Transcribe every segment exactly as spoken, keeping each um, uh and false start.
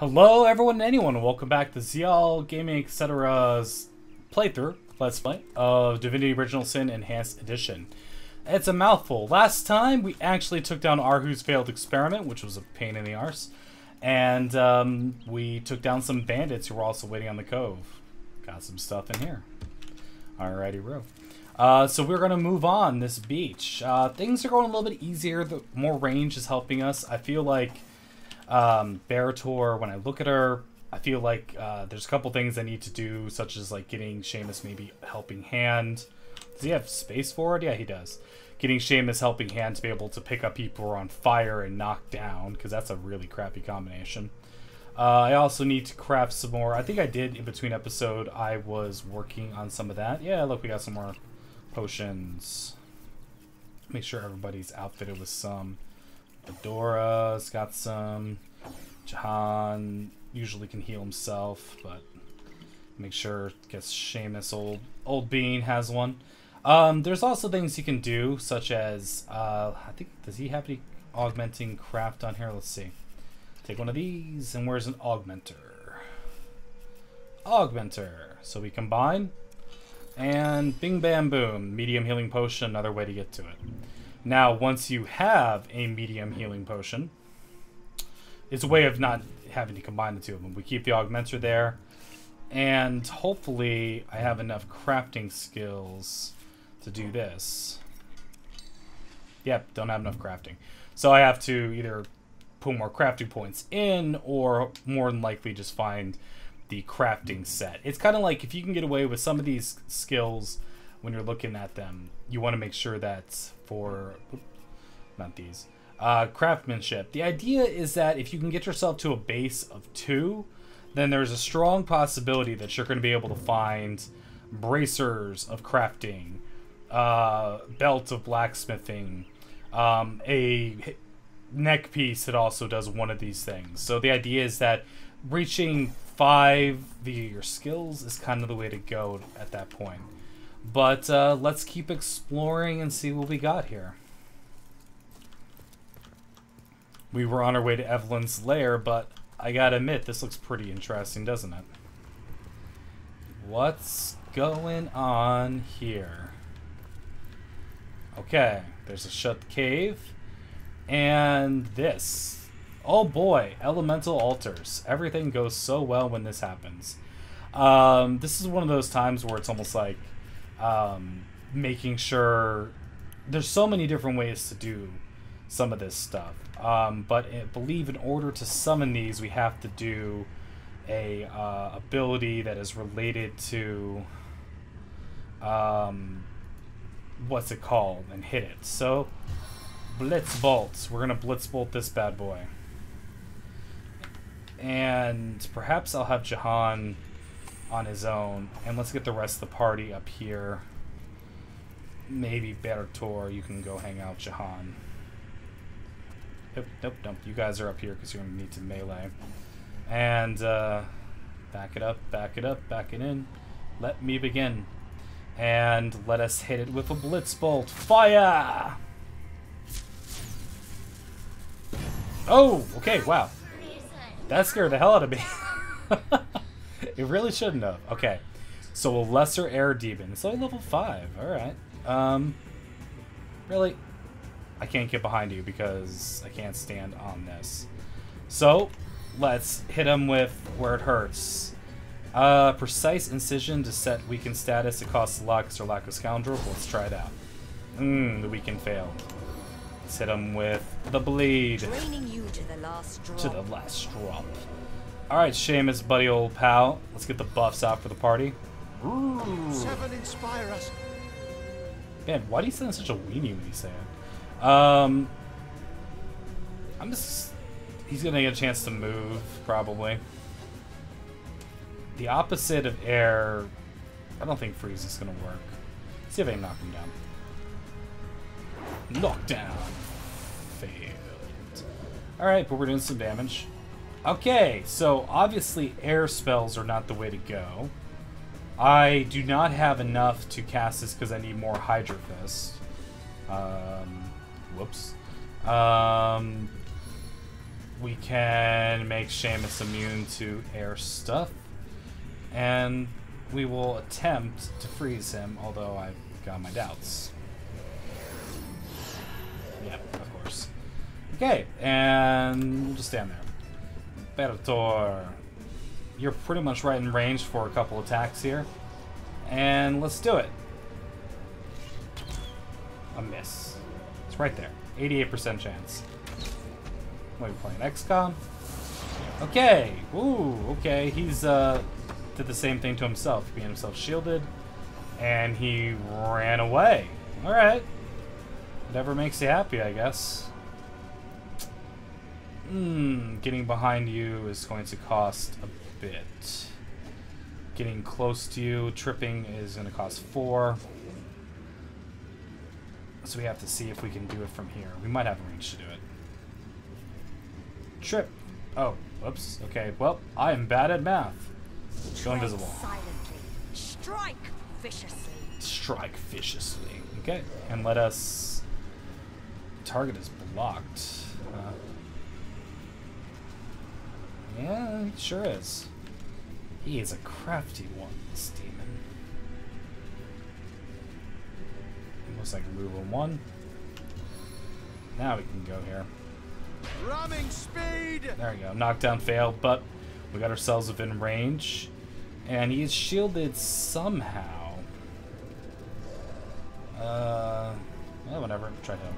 Hello everyone and anyone, welcome back to Z L Gaming et cetera's playthrough, let's play, of Divinity Original Sin Enhanced Edition. It's a mouthful. Last time we actually took down Arhu's failed experiment, which was a pain in the arse, and um, we took down some bandits who were also waiting on the cove. Got some stuff in here. Alrighty, Roo. Uh, so we're going to move on this beach. Uh, things are going a little bit easier, the more range is helping us. I feel like um Bairdotr, when I look at her, I feel like uh there's a couple things I need to do, such as like getting Scheamus maybe helping hand. Does he have space for it? Yeah, he does. Getting Scheamus helping hand to be able to pick up people who are on fire and knock down, because that's a really crappy combination. uh I also need to craft some more. I think I did in between episode, I was working on some of that. Yeah, look, we got some more potions. Make sure everybody's outfitted with some. Fedora's got some. Jahan usually can heal himself, but make sure gets Scheamus. Old old bean has one. Um, there's also things you can do, such as uh, I think, does he have any augmenting craft on here? Let's see. Take one of these, and where's an augmenter? Augmenter. So we combine, and bing bam boom, medium healing potion. Another way to get to it. Now, once you have a medium healing potion, it's a way of not having to combine the two of them. We keep the augmenter there, and hopefully I have enough crafting skills to do this. Yep, don't have enough crafting. So I have to either put more crafting points in, or more than likely just find the crafting set. It's kind of like, if you can get away with some of these skills when you're looking at them, you want to make sure that's for, not these, uh, craftsmanship. The idea is that if you can get yourself to a base of two, then there's a strong possibility that you're going to be able to find bracers of crafting, uh, belt of blacksmithing, um, a neck piece that also does one of these things. So the idea is that reaching five via your skills is kind of the way to go at that point. But uh, let's keep exploring and see what we got here. We were on our way to Evelyn's lair, but I gotta admit, this looks pretty interesting, doesn't it? What's going on here? Okay, there's a shut cave. And this. Oh boy, elemental altars. Everything goes so well when this happens. Um, this is one of those times where it's almost like, Um, making sure there's so many different ways to do some of this stuff, um, but I believe in order to summon these we have to do a uh, ability that is related to um, what's it called, and hit it. So blitz bolts, we're gonna blitz bolt this bad boy, and perhaps I'll have Jahan on his own, and let's get the rest of the party up here. Maybe Bairdotr, you can go hang out. Jahan, nope, nope, nope. You guys are up here because you're gonna need to melee. And uh, back it up, back it up, back it in. Let me begin, and let us hit it with a blitz bolt. Fire! Oh, okay, wow. That scared the hell out of me. It really shouldn't have. Okay, so a lesser air demon. It's only level five. All right. Um, really, I can't get behind you because I can't stand on this. So let's hit him with where it hurts. Uh, precise incision to set weakened status. It costs a lot because they're lack of scoundrel. But let's try it out. Mmm, the weakened failed. Let's hit him with the bleed. Draining you to the last drop. To the last drop. Alright, Scheamus, buddy old pal. Let's get the buffs out for the party. Ooh. Seven inspire us. Man, why do you sound such a weenie when you say it? Um, I'm just... He's going to get a chance to move, probably. The opposite of air... I don't think freeze is going to work. Let's see if I can knock him down. Knockdown. Failed. Alright, but we're doing some damage. Okay, so obviously air spells are not the way to go. I do not have enough to cast this because I need more Hydro Fist. Um, whoops. Um, we can make Scheamus immune to air stuff, and we will attempt to freeze him, although I've got my doubts. Yep, of course. Okay, and we'll just stand there. Bairdotr, you're pretty much right in range for a couple attacks here, and let's do it. A miss. It's right there. eighty-eight percent chance. What, are we playing X COM? Okay. Ooh, okay. He's, uh, did the same thing to himself. Being himself shielded. And he ran away. Alright. Whatever makes you happy, I guess. Hmm. Getting behind you is going to cost a bit. Getting close to you, tripping, is going to cost four. So we have to see if we can do it from here. We might have range to do it. Trip. Oh, whoops. Okay, well, I am bad at math. Go invisible. Silently. Strike viciously. Strike viciously. Okay, and let us... Target is blocked. Uh, yeah, it sure is. He is a crafty one, this demon. Looks like move on one. Now we can go here. Ramming speed. There we go. Knockdown failed, but we got ourselves within range, and he is shielded somehow. Uh, well, whatever. Try him.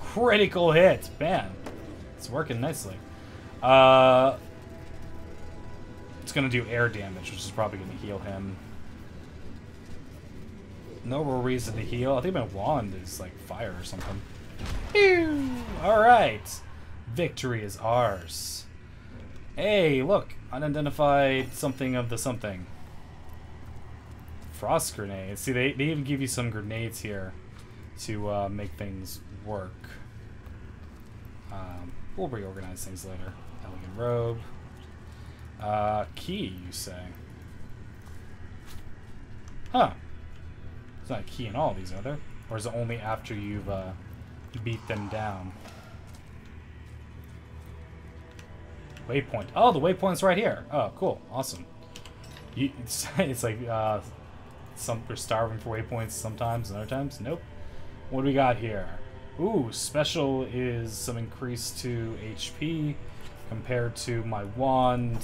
Critical hit, man. It's working nicely. Uh, it's gonna do air damage, which is probably gonna heal him. No real reason to heal. I think my wand is like fire or something. Alright. Victory is ours. Hey, look. Unidentified something of the something. Frost grenades. See, they, they even give you some grenades here to uh, make things work. Um, we'll reorganize things later. Elegant robe. Uh, key, you say. Huh. It's not a key in all these, are there? Or is it only after you've uh, beat them down? Waypoint. Oh, the waypoint's right here. Oh, cool. Awesome. You, it's, it's like uh, some we're starving for waypoints sometimes and other times. Nope. What do we got here? Ooh, special is some increase to H P compared to my wand.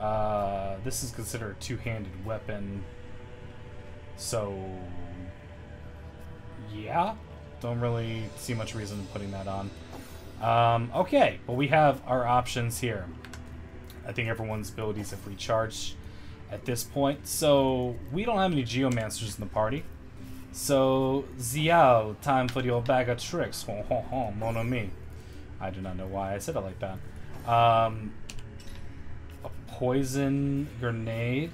Uh, this is considered a two-handed weapon. So, yeah, don't really see much reason in putting that on. Um, okay, well, we have our options here. I think everyone's abilities have recharged at this point. So, we don't have any Geomancers in the party. So, Ziao, time for your bag of tricks. Ho, ho, ho, mon ami. I do not know why I said it like that. Um, a poison grenade.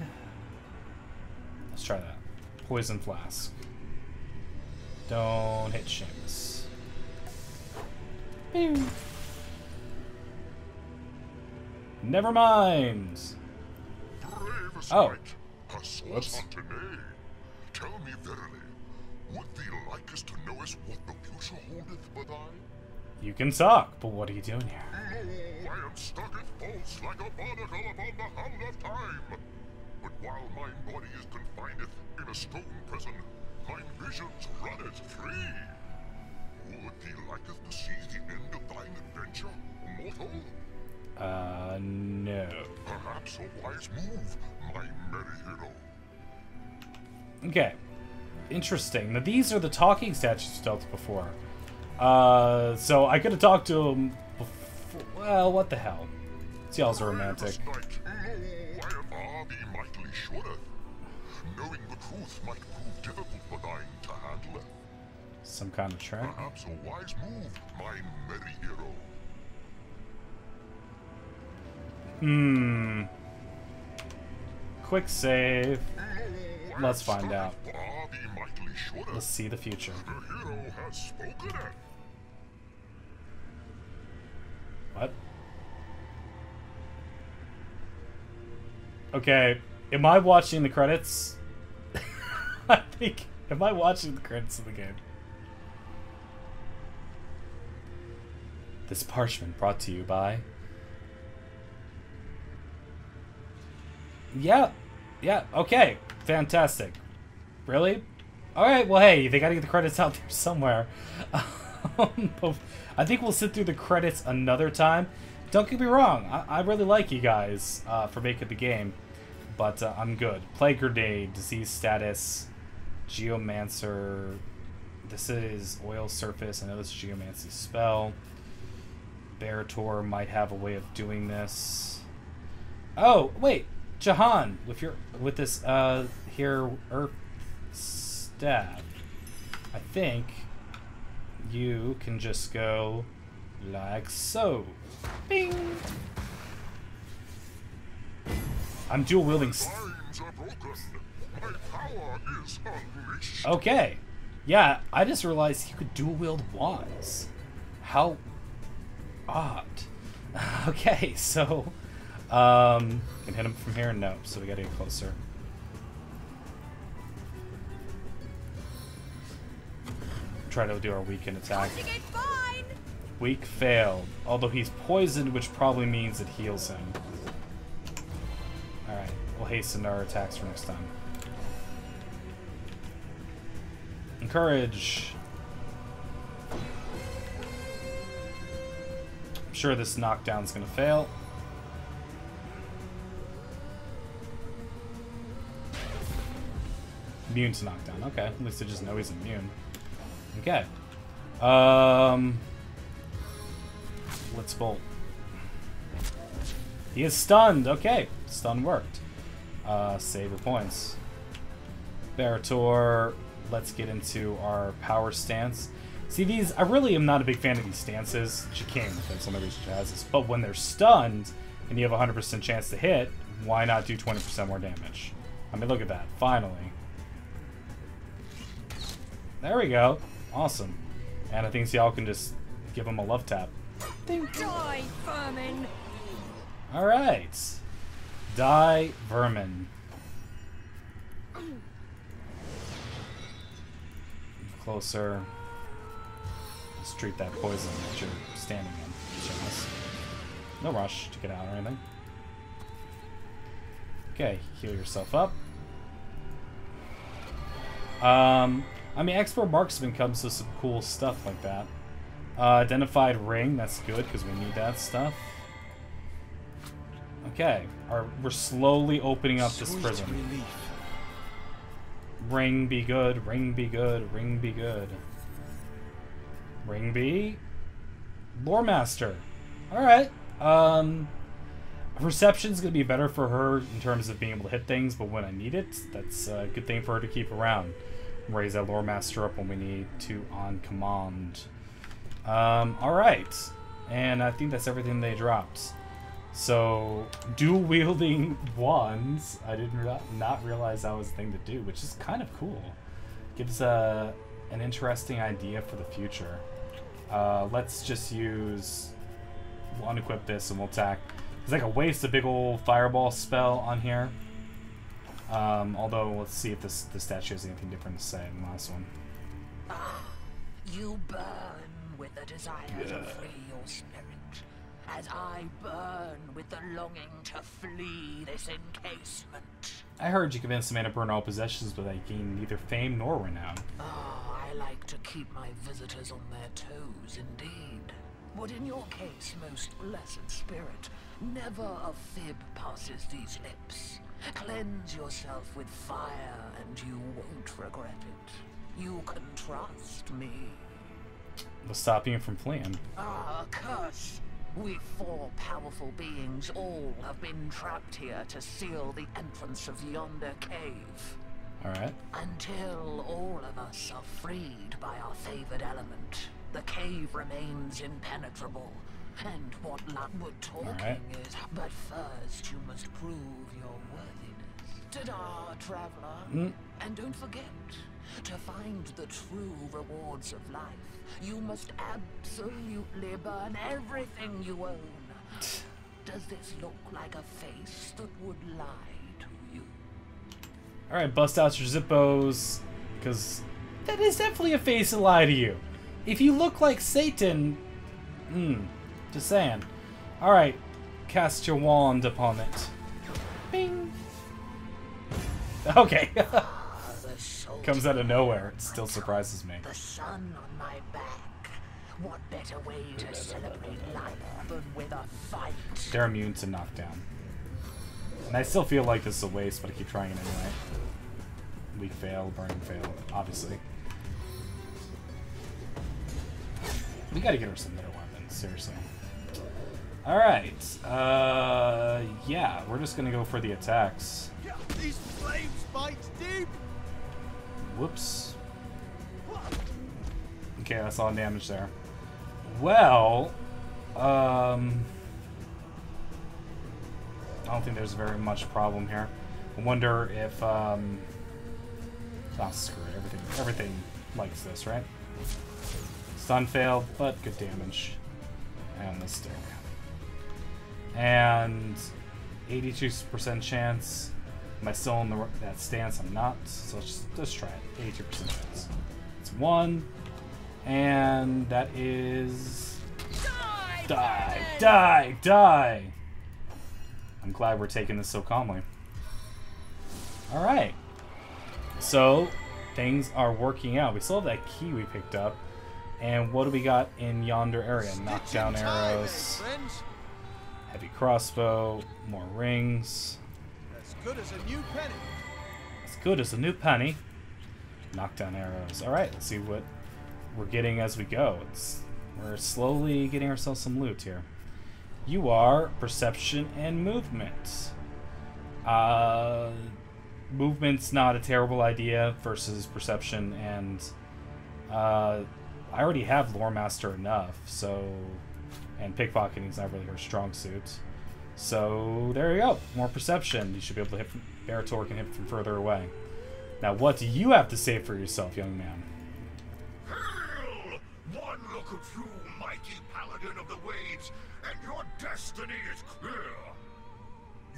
Let's try that. Poison flask. Don't hit Scheamus. Pew. Never mind. Brave oh. Whoops. Tell me verily, would thee likest to know us what the future holdeth but I? You can talk, but what are you doing here? No, I am stuck at faults like a barnacle upon the hound of time. But while mine body is confined in a stone prison, mine visions runneth free. Would thee liketh to see the end of thine adventure, mortal? Uh, no. Perhaps a wise move, my merry hero. Okay. Interesting. Now, these are the talking statues you dealt with before. Uh, so I could have talked to him before. Well, what the hell. See, all's romantic. Knowing the truth might prove difficult for thine to handle. Some kind of trap. Perhaps a wise move, my merry hero. Hmm. Quick save. Let's find out. Let's see the future. The hero has spoken it. What? Okay, am I watching the credits? I think, am I watching the credits of the game? This parchment brought to you by... Yeah. Yeah. Okay. Fantastic. Really? Alright, well, hey, they gotta get the credits out there somewhere. Um, I think we'll sit through the credits another time. Don't get me wrong. I, I really like you guys uh, for making the game. But uh, I'm good. Plague Grenade, Disease Status, Geomancer. This is Oil Surface. I know this is Geomancy's spell. Bairdotr might have a way of doing this. Oh, wait. Jahan, with your with this uh here earth staff, I think you can just go like so. Bing. I'm dual wielding. Okay, yeah, I just realized you could dual wield wands. How odd. Okay, so. Um, can hit him from here? No, so we gotta get closer. Try to do our weakened attack. Weak failed. Although he's poisoned, which probably means it heals him. Alright, we'll hasten our attacks for next time. Encourage! I'm sure this knockdown's gonna fail. Immune to knockdown. Okay, at least I just know he's immune. Okay. Um, let's bolt. He is stunned. Okay, stun worked. Uh, save your points. Bairdotr. Let's get into our power stance. See these? I really am not a big fan of these stances. She can. That's one of the reasons she has this. But when they're stunned and you have a one hundred percent chance to hit, why not do twenty percent more damage? I mean, look at that. Finally. There we go. Awesome. And I think y'all can just give him a love tap. Die, vermin! Alright. Die, vermin. Closer. Let's treat that poison that you're standing in. Scheamus. No rush to get out or anything. Okay, heal yourself up. Um... I mean, Expert Marksman comes with some cool stuff like that. Uh, identified Ring, that's good, because we need that stuff. Okay, our, we're slowly opening up this prison. Relief. Ring be good, ring be good, ring be good. Ring be... Loremaster. Alright. Um, Reception's going to be better for her in terms of being able to hit things, but when I need it, that's a good thing for her to keep around. Raise that lore master up when we need to on command. Um, Alright. And I think that's everything they dropped. So, dual wielding wands. I did not realize that was a thing to do, which is kind of cool. Gives uh, an interesting idea for the future. Uh, let's just use... We'll unequip this and we'll attack. It's like a waste of big old fireball spell on here. Um, although, let's see if this, this statue has anything different to say in the last one. Ah, you burn with the desire yeah. to free your spirit, as I burn with the longing to flee this encasement. I heard you convinced a man to burn all possessions, but I gain neither fame nor renown. Oh, I like to keep my visitors on their toes, indeed. But in your case, most blessed spirit, never a fib passes these lips. Cleanse yourself with fire, and you won't regret it. You can trust me. What's stopping you from fleeing? Ah, curse! We four powerful beings all have been trapped here to seal the entrance of yonder cave. Alright. Until all of us are freed by our favored element, the cave remains impenetrable. And what luck we're talking right. is, but first you must prove your worthiness. Ta-da, traveler. Mm. And don't forget, to find the true rewards of life, you must absolutely burn everything you own. Does this look like a face that would lie to you? All right, bust out your zippos, because that is definitely a face that lied to you. If you look like Satan, hmm. Just saying. Alright, cast your wand upon it. Bing! Okay. Comes out of nowhere. It still surprises me. The sun on my back. What better way to celebrate life than with a fight? They're immune to knockdown. And I still feel like this is a waste, but I keep trying it anyway. We fail, burn fail, obviously. We gotta get her some better weapons, seriously. Alright, uh, yeah, we're just gonna go for the attacks. These flames bite deep! Whoops. Okay, that's all damage there. Well, um... I don't think there's very much problem here. I wonder if, um... oh, screw it. Everything, everything likes this, right? Stun failed, but good damage. And the stick. And eighty-two percent chance. Am I still in the, that stance? I'm not. So let's just, let's try it. eighty-two percent chance. It's one. And that is... Die! Die! Die! Die! I'm glad we're taking this so calmly. Alright. So, things are working out. We still have that key we picked up. And what do we got in yonder area? Knockdown arrows. Heavy crossbow. More rings. As good as a new penny. As good as a new penny. Knockdown arrows. Alright, let's see what we're getting as we go. It's, we're slowly getting ourselves some loot here. You are perception and movement. Uh, movement's not a terrible idea versus perception, and uh, I already have Lore Master enough, so, and pickpocketing's not really her strong suit. So there you go, more perception. You should be able to hit. Bairdotr can hit from further away. Now, what do you have to say for yourself, young man? Hail! One look at you, mighty paladin of the waves. And your destiny is clear.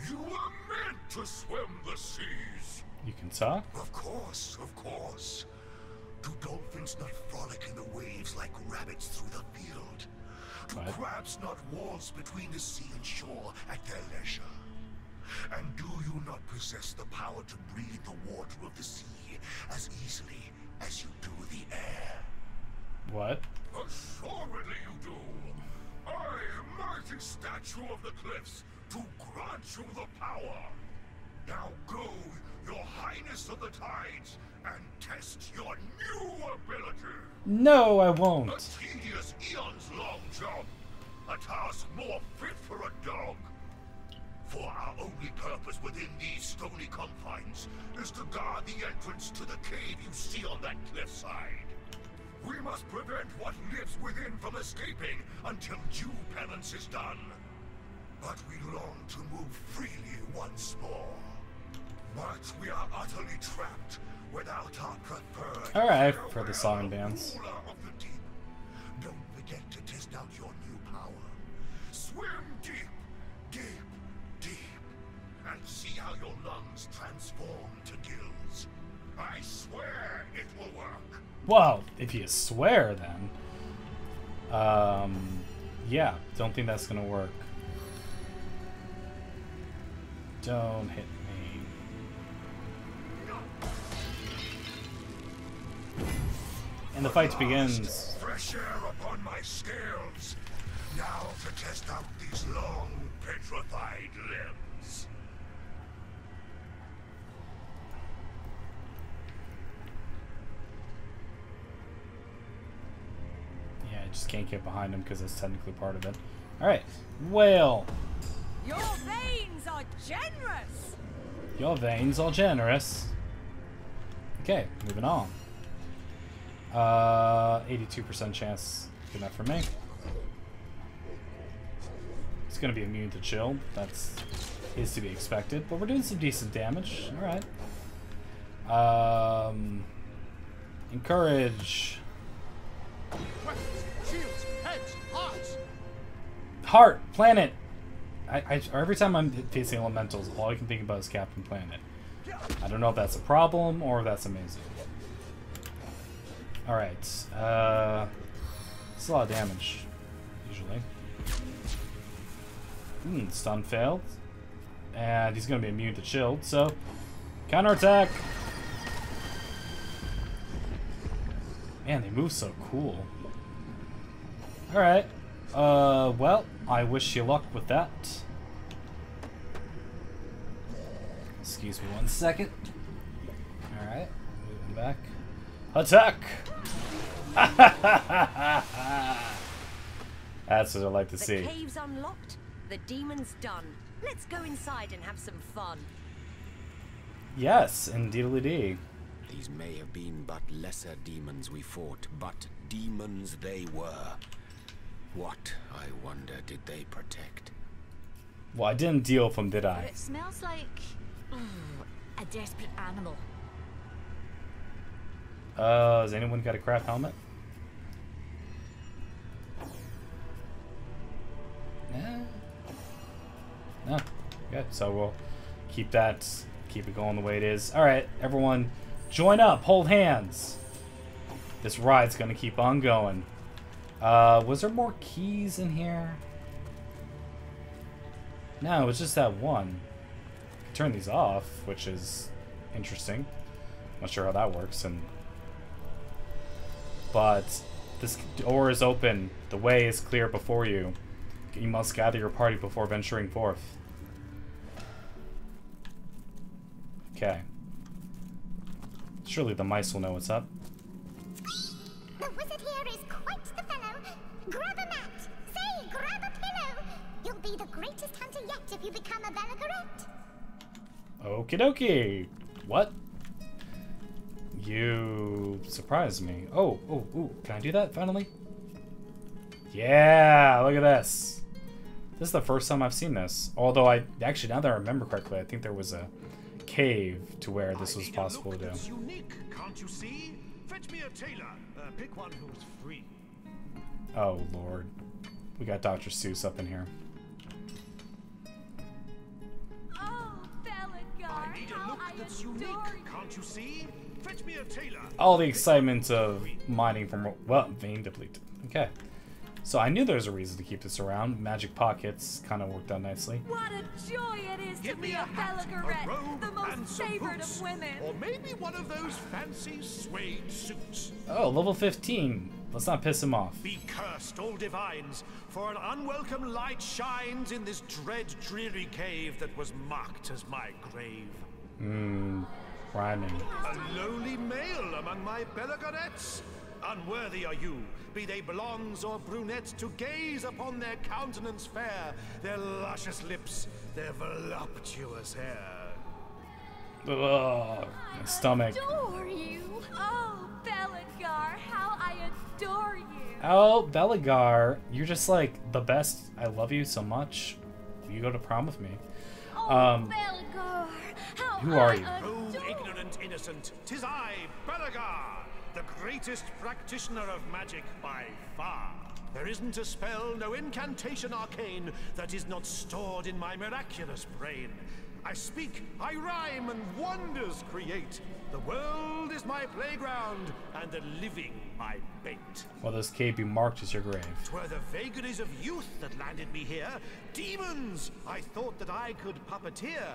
You are meant to swim the seas. You can talk? Of course, of course. Do dolphins not frolic in the waves like rabbits through the field? Do what? Crabs not waltz between the sea and shore at their leisure? And do you not possess the power to breathe the water of the sea as easily as you do the air? What? Assuredly you do. I, mighty statue of the cliffs, to grant you the power. Now go, your highness of the tides, and test your new ability. No, I won't. A tedious eons long job. A task more fit for a dog. For our only purpose within these stony confines is to guard the entrance to the cave you see on that cliffside. We must prevent what lives within from escaping until due penance is done. But we long to move freely once more. But we are utterly trapped without our preferred... Alright, I've heard the song and dance. Don't forget to test out your new power. Swim deep, deep, deep, and see how your lungs transform to gills. I swear it will work. Well, if you swear, then... Um, yeah, don't think that's gonna work. Don't hit me. And the fight begins. Fresh air upon my scales. Now to test out these long, petrified limbs. Just can't get behind him because that's technically part of it. Alright. Whale. Your veins are generous. Your veins are generous. Okay, moving on. Uh eighty-two percent chance. Good enough for me. It's gonna be immune to chill. That's is to be expected, but we're doing some decent damage. Alright. Um encourage. Weapons, shields, heads, hearts. Heart, planet. I, I, every time I'm facing elementals, all I can think about is Captain Planet. I don't know if that's a problem or if that's amazing. All right, uh, it's a lot of damage usually. Mm, stun failed. And he's going to be immune to shield, so counterattack! Man, they move so cool. Alright. Uh, well, I wish you luck with that. Excuse me one second. Alright, moving back. Attack! That's what I like to see. The cave's unlocked, the demon's done. Let's go inside and have some fun. Yes, indeed. These may have been but lesser demons we fought, but demons they were. What, I wonder, did they protect? Well, I didn't deal with them, did I? But it smells like mm, a desperate animal. Uh, has anyone got a craft helmet? Nah. No. Okay, so we'll keep that, keep it going the way it is. Alright, everyone, join up, hold hands. This ride's gonna keep on going. Uh, was there more keys in here? No, it was just that one. I could turn these off, which is interesting. Not sure how that works, and but this door is open. The way is clear before you. You must gather your party before venturing forth. Okay. Surely the mice will know what's up. The wizard here is quite the fellow. Grab a mat. Say, grab a pillow. You'll be the greatest hunter yet if you become a Bellegarette. Okie dokie. What? You surprised me. Oh, oh, oh. Can I do that finally? Yeah, look at this. This is the first time I've seen this. Although I actually, now that I remember correctly, I think there was a cave to where this was possible to do. Unique, can't you see? Fetch me a tailor. Uh, pick one who's free. Oh Lord, we got Doctor Seuss up in here. Oh, Bellegar, I need a look that's unique, can't you see? Fetch me a tailor. All the excitement of mining from well, vein depleted. Okay. So I knew there was a reason to keep this around. Magic pockets kind of worked out nicely. What a joy it is to be a Bellegarette, the most favorite of women. Or maybe one of those fancy suede suits. Oh, level fifteen. Let's not piss him off. Be cursed, all divines, for an unwelcome light shines in this dread, dreary cave that was marked as my grave. Mmm, rhyming. A lowly male among my Bellegarettes. Unworthy are you, be they blondes or brunettes, to gaze upon their countenance fair, their luscious lips, their voluptuous hair. Ugh, my stomach. I adore you. Oh, Bellegar, how I adore you. Oh, Bellegar, you're just like the best. I love you so much. You go to prom with me. Oh, um, Bellegar, how who are I you? Oh, ignorant innocent, 'tis I, Bellegar. The greatest practitioner of magic by far. There isn't a spell, no incantation arcane, that is not stored in my miraculous brain. I speak, I rhyme, and wonders create. The world is my playground, and the living my bait. Well, this cave be marked as your grave. 'Twere the vagaries of youth that landed me here. Demons! I thought that I could puppeteer.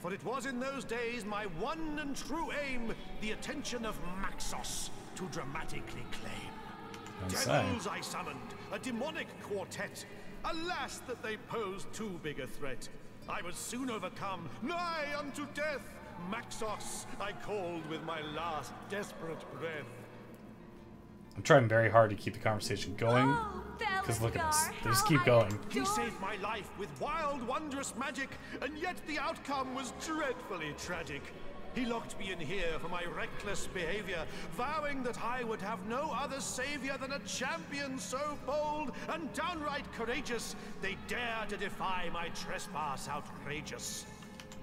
For it was in those days my one and true aim, the attention of Maxos, to dramatically claim. Devils I summoned, a demonic quartet. Alas that they posed too big a threat. I was soon overcome, nigh unto death. Maxos, I called with my last desperate breath. I'm trying very hard to keep the conversation going, because look at this, they just keep going. He saved my life with wild, wondrous magic, and yet the outcome was dreadfully tragic. He locked me in here for my reckless behavior, vowing that I would have no other savior than a champion so bold and downright courageous, they dare to defy my trespass outrageous.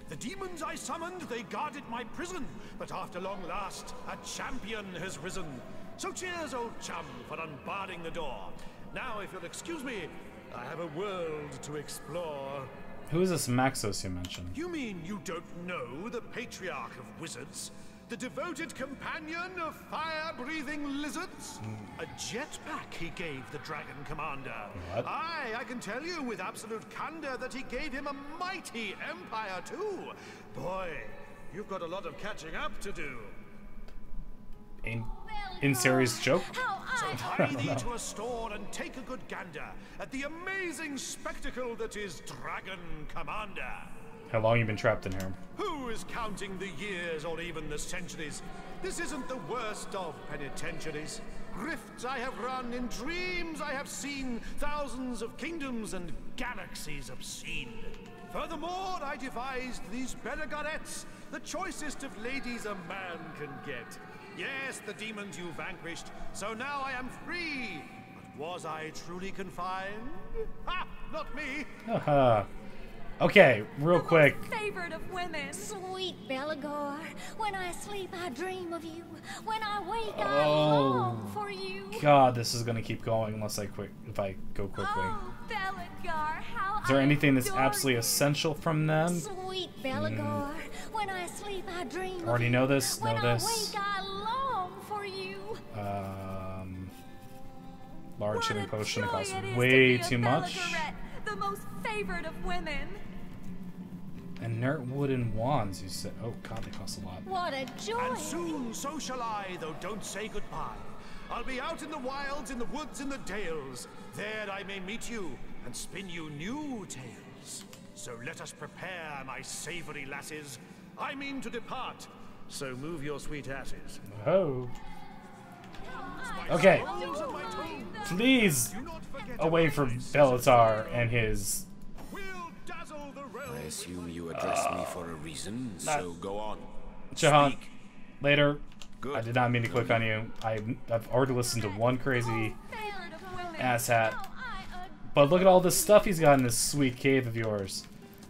The demons I summoned, they guarded my prison, but after long last, a champion has risen. So cheers, old chum, for unbarring the door. Now, if you'll excuse me, I have a world to explore. Who is this Maxos you mentioned? You mean you don't know the patriarch of wizards? the devoted companion of fire-breathing lizards. Mm. A jetpack he gave the Dragon Commander. What? Aye, I can tell you with absolute candor that he gave him a mighty empire, too. Boy, you've got a lot of catching up to do. In, in series joke? So hie thee to a store and take a good gander at the amazing spectacle that is Dragon Commander. How long you been trapped in here? Who is counting the years or even the centuries? This isn't the worst of penitentiaries. Rifts I have run, in dreams I have seen, thousands of kingdoms and galaxies obscene. Furthermore, I devised these Bellegarettes, the choicest of ladies a man can get. Yes, the demons you vanquished, so now I am free. But was I truly confined? Ha! Not me! Haha. Okay, real quick. Favorite of women. Sweet Bellegar, when I sleep I dream of you. When I wake oh, I long for you. God, this is gonna keep going unless I quick if I go quickly. Oh, Bellegar, how is there anything that's absolutely essential from them? Sweet Bellegar, mm. when I sleep I dream. Already know this, know this. When I wake I long for you. Um Large healing potion that costs way to too much. The most favored of women. Inert wooden wands, you said. Oh god, they cost a lot. What a joy! And soon so shall I, though don't say goodbye. I'll be out in the wilds, in the woods, in the dales. There I may meet you and spin you new tales. So let us prepare, my savory lasses. I mean to depart, so move your sweet asses. Oh. Okay. Please away from Bellegar and his. I assume you addressed uh, me for a reason, so go on. Jahan, later. Good. I did not mean to click on you. I, I've already listened to one crazy asshat. But look at all this stuff he's got in this sweet cave of yours.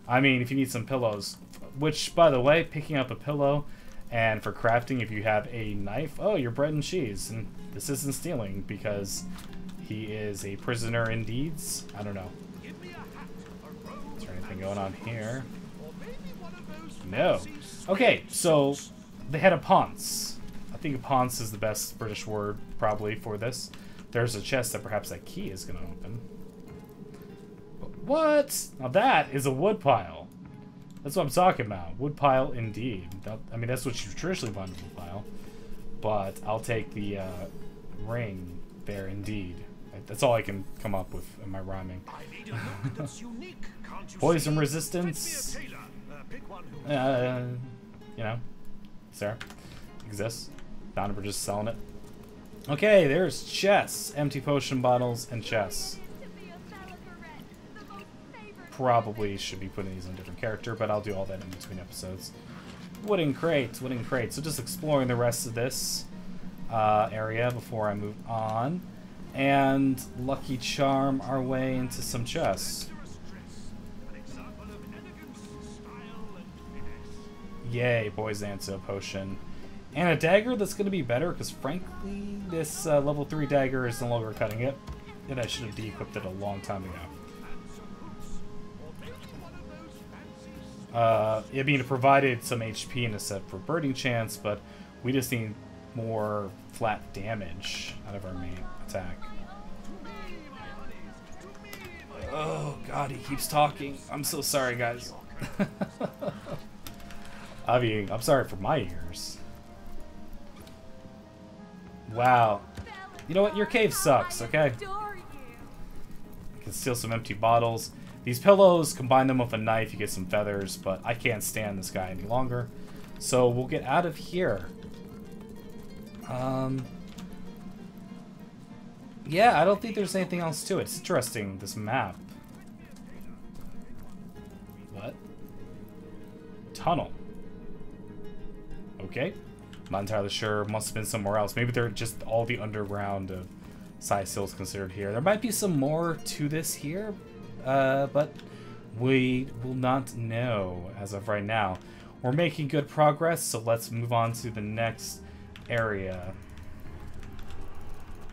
I mean, if you need some pillows. Which, by the way, picking up a pillow. And for crafting, if you have a knife, oh, your bread and cheese. And this isn't stealing because he is a prisoner indeed. I don't know. Is there anything going on here? No. Okay, so they had a ponce. I think a ponce is the best British word probably for this. There's a chest that perhaps that key is going to open. But what? Now that is a wood pile. That's what I'm talking about. Wood pile, indeed. That, I mean, that's what you traditionally find in wood pile. But I'll take the uh, ring there, indeed. That's all I can come up with in my rhyming. Poison resistance. Uh, you know, Sarah exists. Found it, we're just selling it. Okay, there's chests, empty potion bottles, and chests. Probably should be putting these on a different character, but I'll do all that in between episodes. Wooden crates, wooden crates. So just exploring the rest of this uh, area before I move on. And lucky charm our way into some chests. Yay, Boyzanzo potion. And a dagger that's going to be better, because frankly, this uh, level three dagger is no longer cutting it. And I should have de-equipped it a long time ago. Uh, I mean, it provided some H P and a set for birding chance, but we just need more flat damage out of our main attack. Oh god, he keeps talking. I'm so sorry, guys. I mean, I'm sorry for my ears. Wow. You know what? Your cave sucks, okay? I can steal some empty bottles. These pillows, combine them with a knife, you get some feathers, but I can't stand this guy any longer. So we'll get out of here. Um, yeah, I don't think there's anything else to it. It's interesting, this map. What? Tunnel. Okay. Not entirely sure. Must have been somewhere else. Maybe they're just all the underground of Scills considered here. There might be some more to this here, Uh, but we will not know as of right now. We're making good progress, so let's move on to the next area.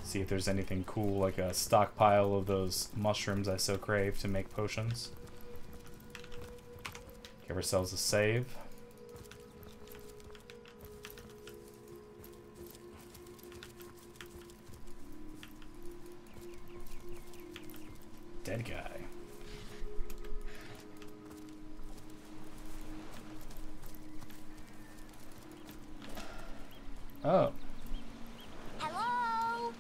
See if there's anything cool, like a stockpile of those mushrooms I so crave to make potions. Give ourselves a save. Oh. Hello?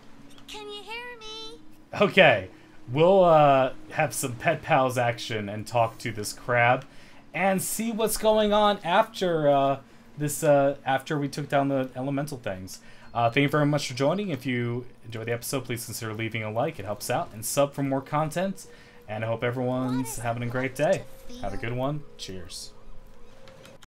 Can you hear me? Okay. We'll uh, have some Pet Pals action and talk to this crab and see what's going on after uh, this, uh, after we took down the elemental things. Uh, thank you very much for joining. If you enjoyed the episode, please consider leaving a like. It helps out. And sub for more content. And I hope everyone's having a great day. Have a good one. Cheers.